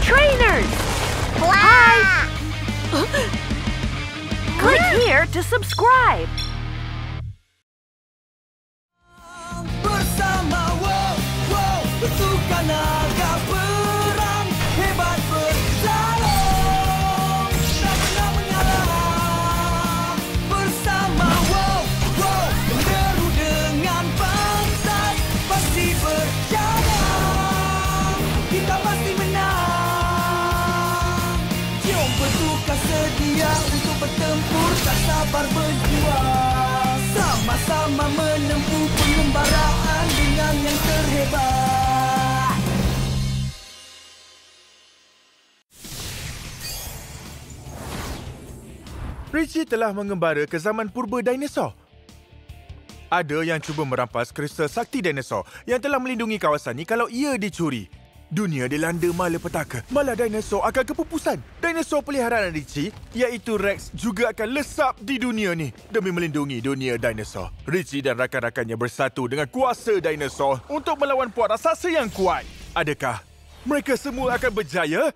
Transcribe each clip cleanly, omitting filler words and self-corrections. Trainers! Blah. Hi! Click here to subscribe! Bersama Wow, Wow, suka naga perang, hebat bertarung, tak pernah mengalah. Bersama Wow, Wow, berderu dengan pantas, pasti berjaya, kita pasti menang. Jom bertukar sedia untuk bertempur, tak sabar berjuang, sama-sama menempuh pengembaraan yang terhebat. Richie telah mengembara ke zaman purba dinosaur. Ada yang cuba merampas kristal sakti dinosaur yang telah melindungi kawasan ini kalau ia dicuri. Dunia dilanda malapetaka, malah dinosaur akan kepupusan. Dinosaur peliharaan Richie, iaitu Rex, juga akan lesap di dunia ni demi melindungi dunia dinosaur. Richie dan rakan-rakannya bersatu dengan kuasa dinosaur untuk melawan puak raksasa yang kuat. Adakah mereka semua akan berjaya?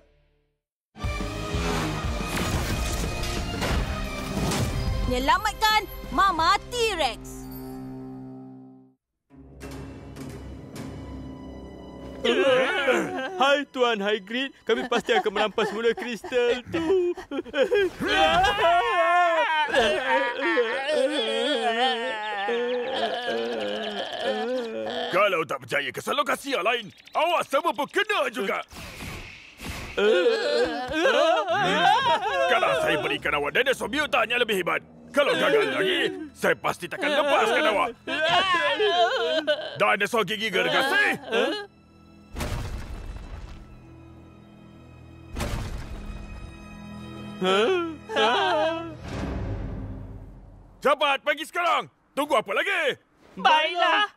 Menyelamatkan Mama T-Rex. Hai Tuan Hagrid, kami pasti akan merampas semula kristal tu. Kalau tak percaya ke lokasi yang lain, awak semua pun kena juga. Kalau saya berikan awak dinosaur mutant yang lebih hebat, kalau gagal lagi, saya pasti takkan lepaskan awak. Dinosaur gigi gergasi. Cepat, pergi sekarang. Tunggu apa lagi? Baiklah.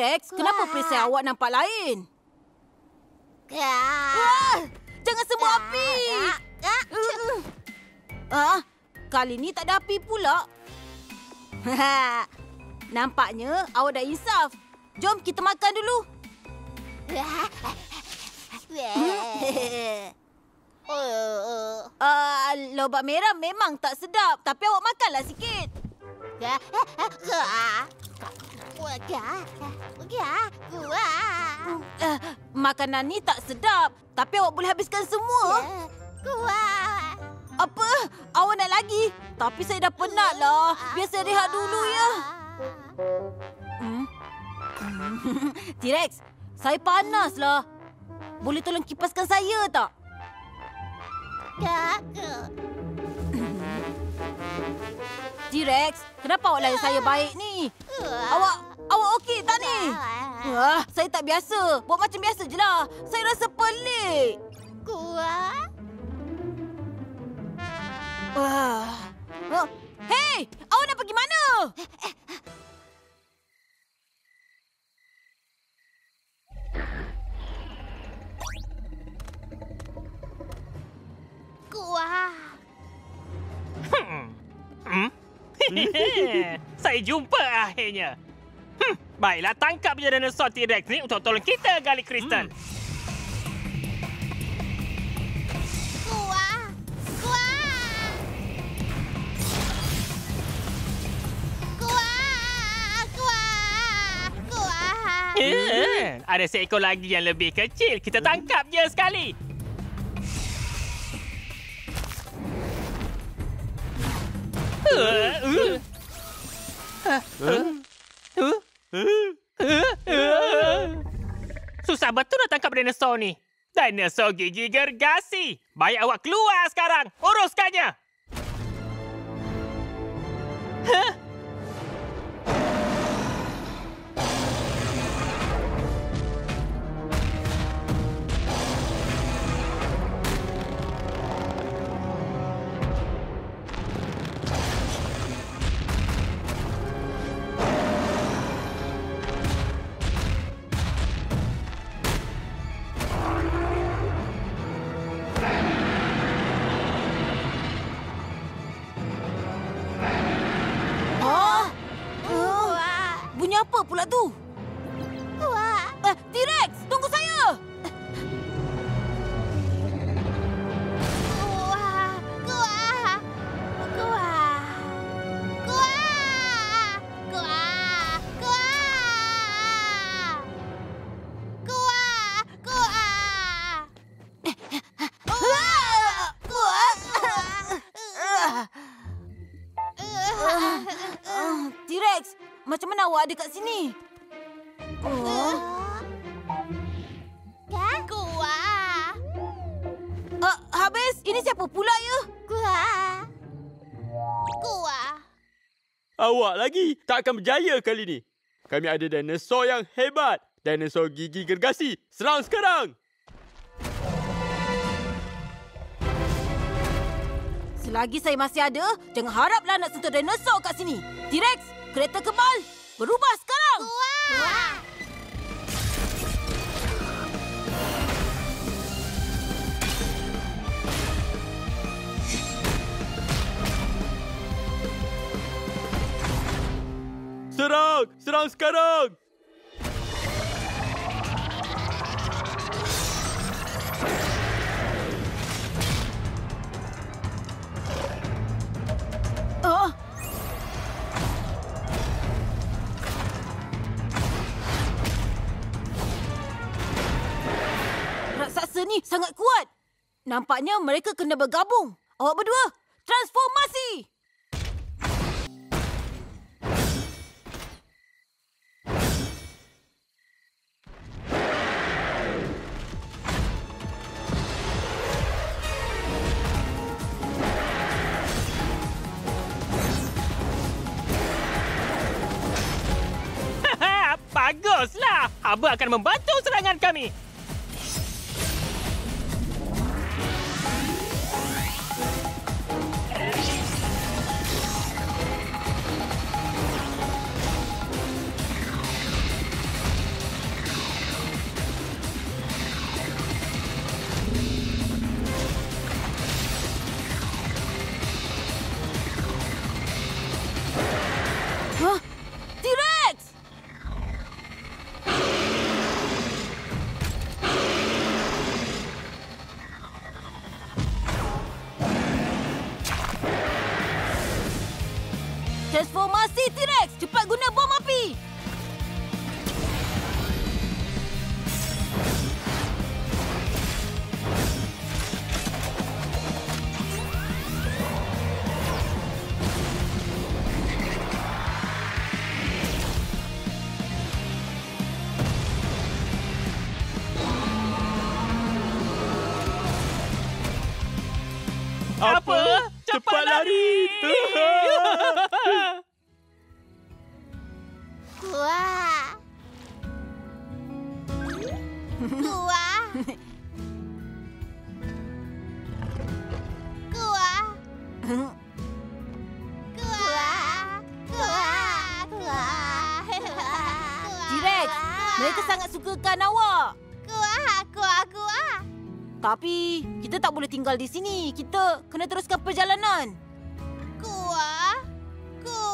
Rex, kenapa perisai awak nampak lain? Jangan semua api! Kali ni tak ada api pula. Nampaknya awak dah insaf. Jom kita makan dulu. Lobak merah memang tak sedap, tapi awak makanlah sikit. Makanan ni tak sedap, tapi awak boleh habiskan semua. Apa? Awak nak lagi? Tapi saya dah penatlah. Biar saya rehat dulu ya. T-Rex, saya panaslah. Boleh tolong kipaskan saya tak? T-Rex, kenapa awak layan saya baik ni? Awak okey tak ni? Saya tak biasa. Buat macam biasa je lah. Saya rasa pelik. Hei, awak nak pergi mana? Saya jumpa akhirnya. Baiklah, tangkap je dinosaur T-Rex ni untuk tolong kita gali kristal. Ada seekor lagi yang lebih kecil. Kita tangkap je sekali. Susah betul nak tangkap dinosaur ni. Dinosaur gigi gergasi. Baik awak keluar sekarang. Uruskannya. Ada kat sini. Kuah. Habis. Ini siapa pula ya? Kuah. Kuah. Awak lagi tak akan berjaya kali ni. Kami ada dinosaur yang hebat. Dinosaur gigi gergasi. Serang sekarang. Selagi saya masih ada, jangan haraplah nak sentuh dinosaur kat sini. T-Rex, kereta kebal. Berubah sekarang! Wah! Serang! Serang sekarang! Ni sangat kuat. Nampaknya mereka kena bergabung. Awak berdua, transformasi! Baguslah. Haba akan membantu serangan kami. Transformasi T-Rex, cepat guna bom api. Apa? Cepat lari! Kuah. Kuah. Kuah. Kuah. Kuah. Kuah. T-Rex, mereka sangat sukakan awak. Kuah, kuah, kuah. Tapi kita tak boleh tinggal di sini. Kita kena teruskan perjalanan. Kuah. Kuah.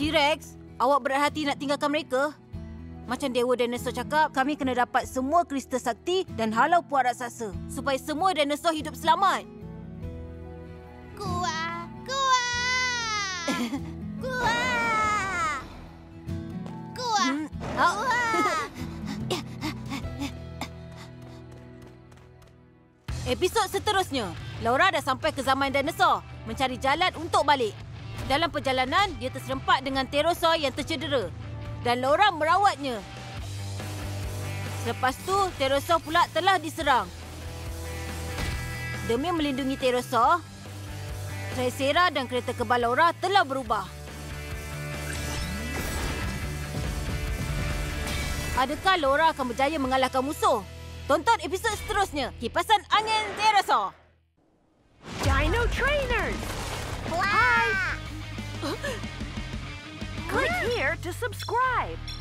Gyrex, awak berhati nak tinggalkan mereka? Macam Dewa Dinosaur cakap, kami kena dapat semua kristal sakti dan halau puak raksasa supaya semua dinosaur hidup selamat. Kuah! Kuah! Kuah! Kuah! Kuah! Episod seterusnya, Laura dah sampai ke zaman dinosaur mencari jalan untuk balik. Dalam perjalanan, dia terserempak dengan Pterosaur yang tercedera dan Laura merawatnya. Selepas tu, Pterosaur pula telah diserang. Demi melindungi Pterosaur, Tresera dan kereta kebal Laura telah berubah. Adakah Laura akan berjaya mengalahkan musuh? Tonton episod seterusnya, Kipasan Angin Pterosaur. Dino Trainers! Hi! Click here to subscribe.